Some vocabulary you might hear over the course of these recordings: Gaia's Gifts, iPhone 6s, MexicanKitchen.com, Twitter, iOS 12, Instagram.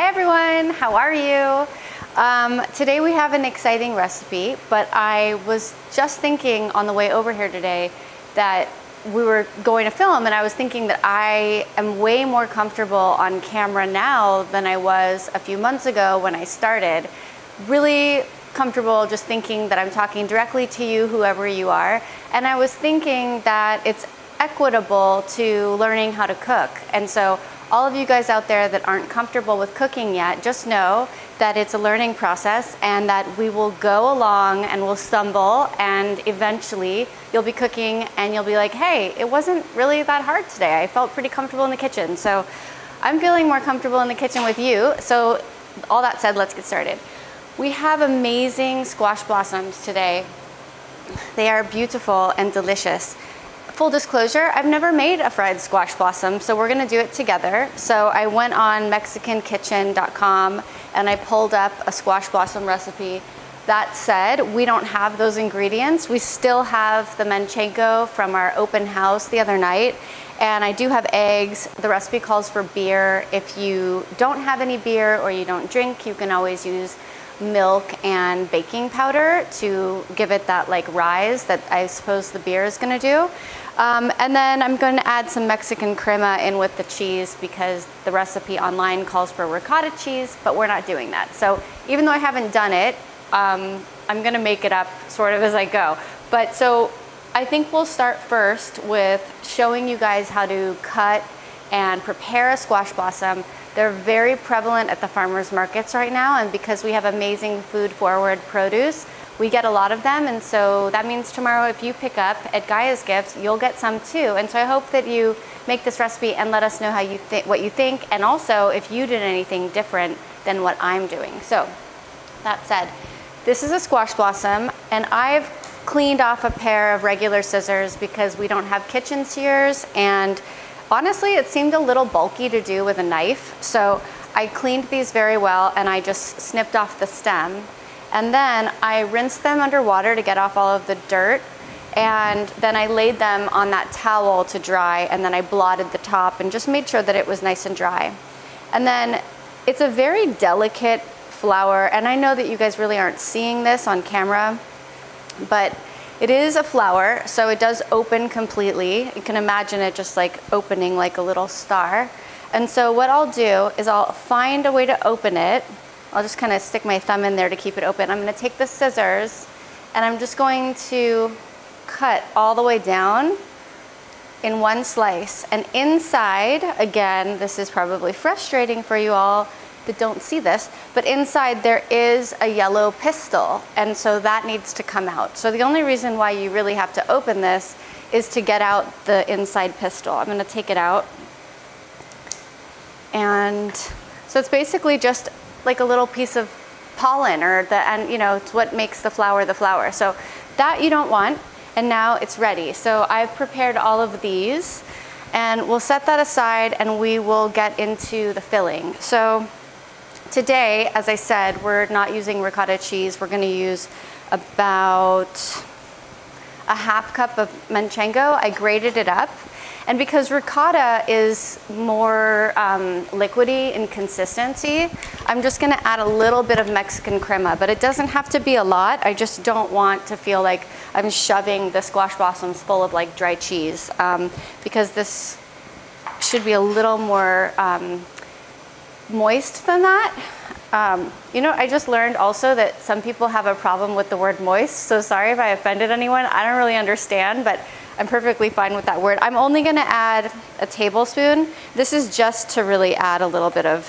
Hi everyone, how are you? Today we have an exciting recipe, but I was just thinking on the way over here today that we were going to film, and I was thinking that I am way more comfortable on camera now than I was a few months ago when I started. Really comfortable just thinking that I'm talking directly to you, whoever you are, and I was thinking that it's equitable to learning how to cook. And so all of you guys out there that aren't comfortable with cooking yet, just know that it's a learning process and that we will go along and we'll stumble, and eventually you'll be cooking and you'll be like, hey, it wasn't really that hard today. I felt pretty comfortable in the kitchen. So I'm feeling more comfortable in the kitchen with you. So all that said, let's get started. We have amazing squash blossoms today. They are beautiful and delicious. Full disclosure, I've never made a fried squash blossom, so we're gonna do it together. So I went on MexicanKitchen.com and I pulled up a squash blossom recipe. That said, we don't have those ingredients. We still have the manchanko from our open house the other night, and I do have eggs. The recipe calls for beer. If you don't have any beer or you don't drink, you can always use milk and baking powder to give it that like rise that I suppose the beer is gonna do. And then I'm going to add some Mexican crema in with the cheese because the recipe online calls for ricotta cheese, but we're not doing that. So even though I haven't done it, I'm gonna make it up sort of as I go. But so I think we'll start first with showing you guys how to cut and prepare a squash blossom. They're very prevalent at the farmers markets right now, and because we have amazing food forward produce, we get a lot of them, and so that means tomorrow if you pick up at Gaia's Gifts, you'll get some too. And so I hope that you make this recipe and let us know how you what you think, and also if you did anything different than what I'm doing. So that said, this is a squash blossom, and I've cleaned off a pair of regular scissors because we don't have kitchen shears, and honestly, it seemed a little bulky to do with a knife, so I cleaned these very well and I just snipped off the stem. And then I rinsed them under water to get off all of the dirt, and then I laid them on that towel to dry, and then I blotted the top and just made sure that it was nice and dry. And then it's a very delicate flower, and I know that you guys really aren't seeing this on camera, but it is a flower, so it does open completely. You can imagine it just like opening like a little star. And so what I'll do is I'll find a way to open it. I'll just kind of stick my thumb in there to keep it open. I'm gonna take the scissors and I'm just going to cut all the way down in one slice. And inside, again, this is probably frustrating for you all that don't see this, but inside there is a yellow pistil, and so that needs to come out. So the only reason why you really have to open this is to get out the inside pistil. I'm gonna take it out. And so it's basically just like a little piece of pollen, or the, and you know, it's what makes the flower the flower. So that you don't want, and now it's ready. So I've prepared all of these, and we'll set that aside and we will get into the filling. So today, as I said, we're not using ricotta cheese. We're gonna use about a half cup of manchanko. I grated it up. And because ricotta is more liquidy in consistency, I'm just gonna add a little bit of Mexican crema, but it doesn't have to be a lot. I just don't want to feel like I'm shoving the squash blossoms full of like dry cheese, because this should be a little more moist than that. You know, I just learned also that some people have a problem with the word moist, so sorry if I offended anyone. I don't really understand, but I'm perfectly fine with that word. I'm only gonna add a tablespoon. This is just to really add a little bit of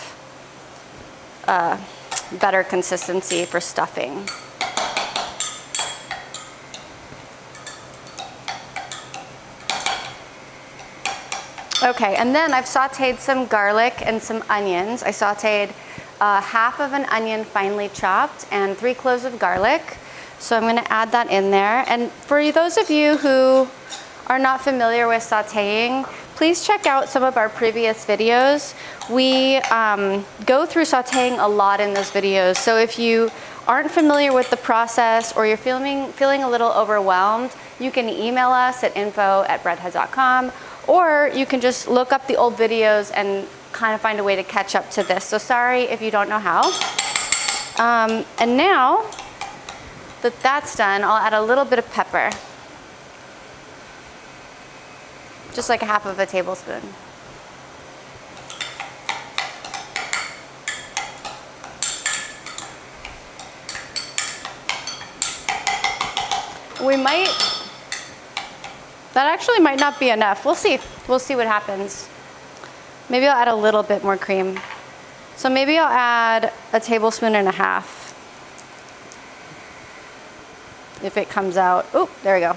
better consistency for stuffing. Okay, and then I've sauteed some garlic and some onions. I sauteed half of an onion finely chopped and 3 cloves of garlic. So I'm gonna add that in there. And for those of you who are not familiar with sauteing, please check out some of our previous videos. We go through sauteing a lot in those videos. So if you aren't familiar with the process, or you're feeling a little overwhelmed, you can email us at info@breadhead.com, or you can just look up the old videos and kind of find a way to catch up to this. So sorry if you don't know how. And now that that's done, I'll add a little bit of pepper. Just like a half of a tablespoon. We might, that actually might not be enough. We'll see what happens. Maybe I'll add a little bit more cream. So maybe I'll add a tablespoon and a half. If it comes out, oh, there we go.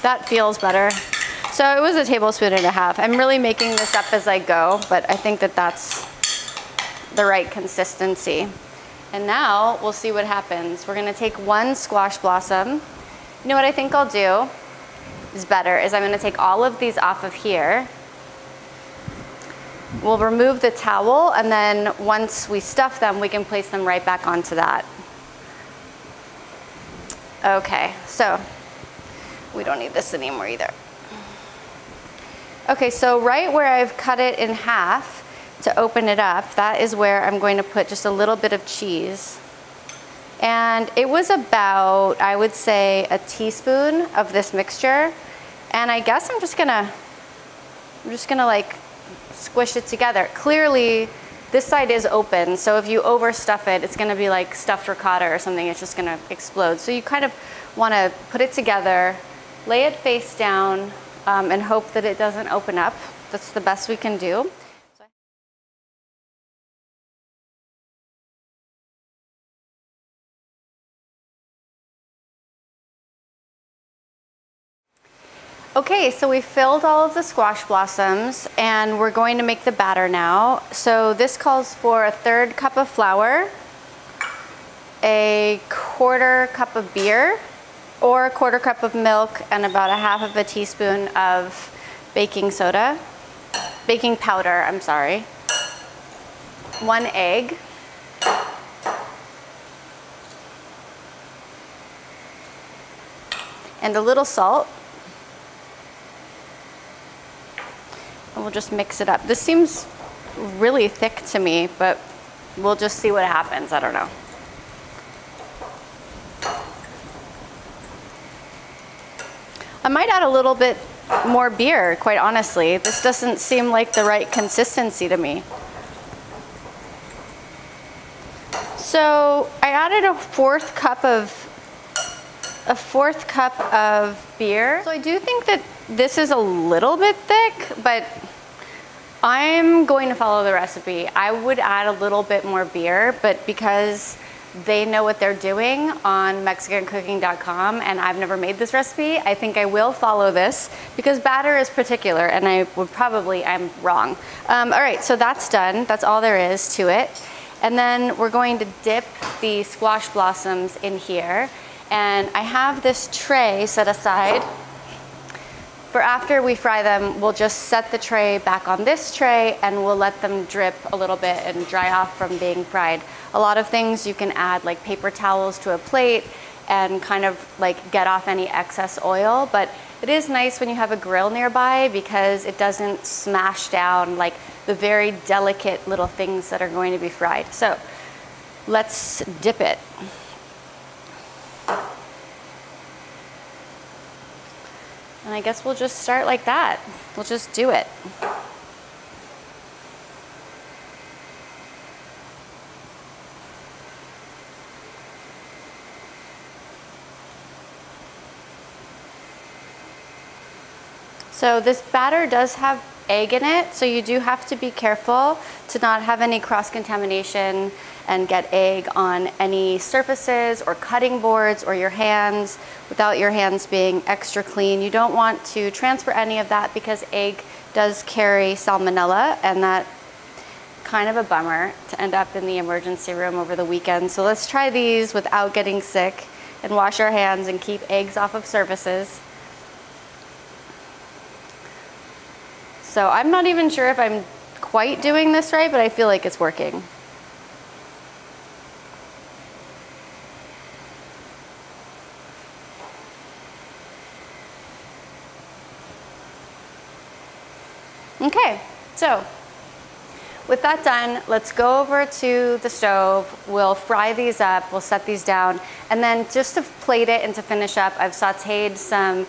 That feels better. So it was a tablespoon and a half. I'm really making this up as I go, but I think that that's the right consistency. And now we'll see what happens. We're gonna take one squash blossom. You know what I think I'll do is better, is I'm gonna take all of these off of here. We'll remove the towel, and then once we stuff them, we can place them right back onto that. Okay, so we don't need this anymore either. Okay, so right where I've cut it in half to open it up, that is where I'm going to put just a little bit of cheese. And it was about, I would say, a teaspoon of this mixture. And I guess I'm just gonna like squish it together. Clearly, this side is open, so if you overstuff it, it's gonna be like stuffed ricotta or something. It's just gonna explode. So you kind of wanna put it together, lay it face down, and hope that it doesn't open up. That's the best we can do. Okay, so we filled all of the squash blossoms, and we're going to make the batter now. So this calls for 1/3 cup of flour, 1/4 cup of beer, or 1/4 cup of milk, and about 1/2 teaspoon of baking soda, baking powder, I'm sorry, 1 egg. And a little salt. We'll just mix it up. This seems really thick to me, but we'll just see what happens. I don't know. I might add a little bit more beer, quite honestly. This doesn't seem like the right consistency to me. So I added a fourth cup of beer. So I do think that this is a little bit thick, but I'm going to follow the recipe. I would add a little bit more beer, but because they know what they're doing on MexicanKitchen.com and I've never made this recipe, I think I will follow this because batter is particular and I'm wrong. All right, so that's done. That's all there is to it. And then we're going to dip the squash blossoms in here. And I have this tray set aside for after we fry them. We'll just set the tray back on this tray and we'll let them drip a little bit and dry off from being fried. A lot of things you can add, like paper towels to a plate and kind of like get off any excess oil. But it is nice when you have a grill nearby because it doesn't smash down like the very delicate little things that are going to be fried. So let's dip it. And I guess we'll just start like that. We'll just do it. So this batter does have egg in it, so you do have to be careful to not have any cross-contamination and get egg on any surfaces or cutting boards or your hands without your hands being extra clean. You don't want to transfer any of that because egg does carry salmonella, and that's kind of a bummer to end up in the emergency room over the weekend. So let's try these without getting sick and wash our hands and keep eggs off of surfaces. So I'm not even sure if I'm quite doing this right, but I feel like it's working. Okay, so with that done, let's go over to the stove. We'll fry these up, we'll set these down, and then just to plate it and to finish up, I've sauteed some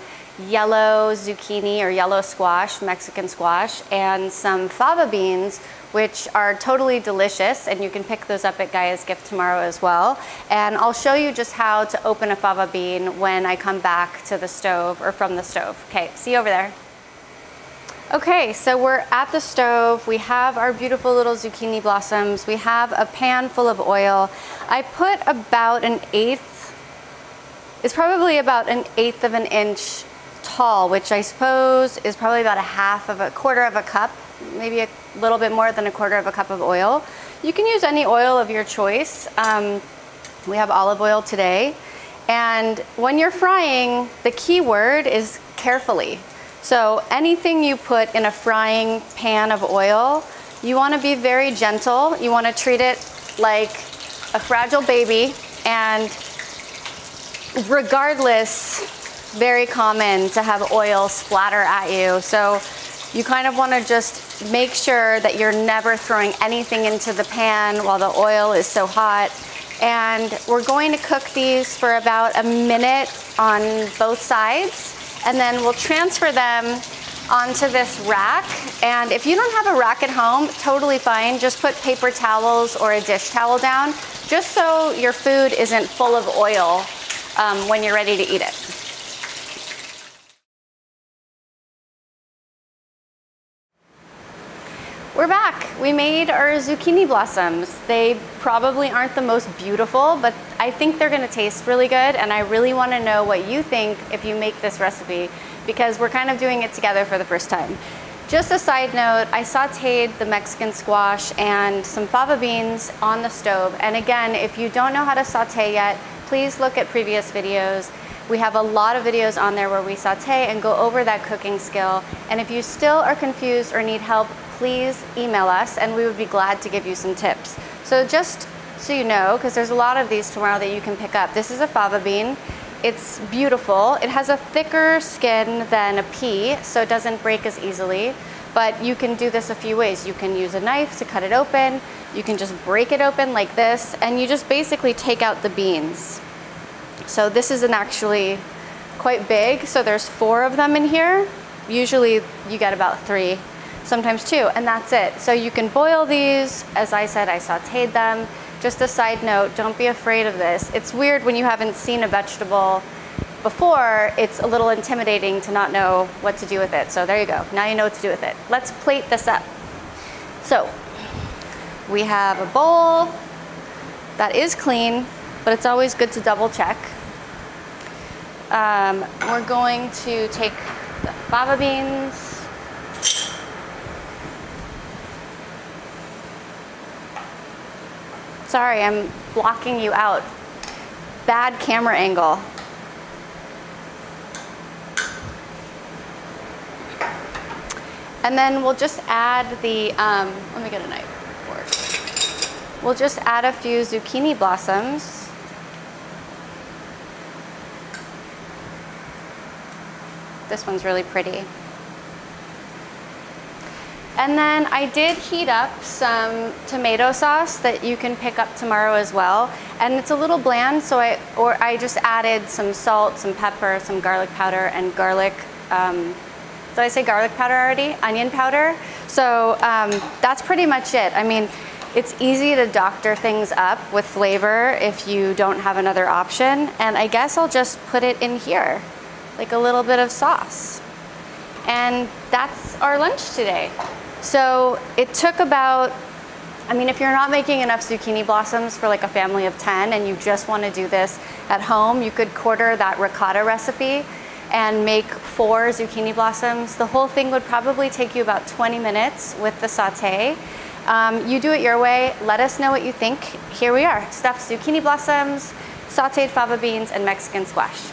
yellow zucchini or yellow squash, Mexican squash, and some fava beans, which are totally delicious, and you can pick those up at Gaia's Gift tomorrow as well. And I'll show you just how to open a fava bean when I come back to the stove or from the stove. Okay, see you over there. Okay, so we're at the stove. We have our beautiful little zucchini blossoms. We have a pan full of oil. I put about an eighth, it's probably about an eighth of an inch tall, which I suppose is probably about a quarter of a cup, maybe a little bit more than a quarter of a cup of oil. You can use any oil of your choice. We have olive oil today. And when you're frying, the key word is carefully. So anything you put in a frying pan of oil, you want to be very gentle. You want to treat it like a fragile baby, and regardless, very common to have oil splatter at you. So you kind of want to just make sure that you're never throwing anything into the pan while the oil is so hot. And we're going to cook these for about a minute on both sides, and then we'll transfer them onto this rack. And if you don't have a rack at home, totally fine. Just put paper towels or a dish towel down, just so your food isn't full of oil when you're ready to eat it. We're back. We made our zucchini blossoms. They probably aren't the most beautiful, but I think they're going to taste really good, and I really want to know what you think if you make this recipe, because we're kind of doing it together for the first time. Just a side note, I sauteed the Mexican squash and some fava beans on the stove, and again, if you don't know how to saute yet, please look at previous videos. We have a lot of videos on there where we saute and go over that cooking skill, and if you still are confused or need help, please email us and we would be glad to give you some tips. So just so you know, because there's a lot of these tomorrow that you can pick up, this is a fava bean. It's beautiful. It has a thicker skin than a pea, so it doesn't break as easily, but you can do this a few ways. You can use a knife to cut it open. You can just break it open like this, and you just basically take out the beans. So this is actually quite big. So there's 4 of them in here. Usually you get about 3. Sometimes 2, and that's it. So you can boil these. As I said, I sauteed them. Just a side note, don't be afraid of this. It's weird when you haven't seen a vegetable before. It's a little intimidating to not know what to do with it. So there you go. Now you know what to do with it. Let's plate this up. So we have a bowl that is clean, but it's always good to double check. We're going to take the fava beans. Sorry, I'm blocking you out. Bad camera angle. And then we'll just add the, let me get a knife. We'll just add a few zucchini blossoms. This one's really pretty. And then I did heat up some tomato sauce that you can pick up tomorrow as well. And it's a little bland, so I just added some salt, some pepper, some garlic powder, and garlic, did I say garlic powder already? Onion powder. So that's pretty much it. I mean, it's easy to doctor things up with flavor if you don't have another option. And I guess I'll just put it in here, like a little bit of sauce. And that's our lunch today. So it took about, I mean, if you're not making enough zucchini blossoms for like a family of 10 and you just want to do this at home, you could quarter that ricotta recipe and make 4 zucchini blossoms. The whole thing would probably take you about 20 minutes with the saute. You do it your way. Let us know what you think. Here we are, stuffed zucchini blossoms, sauteed fava beans, and Mexican squash.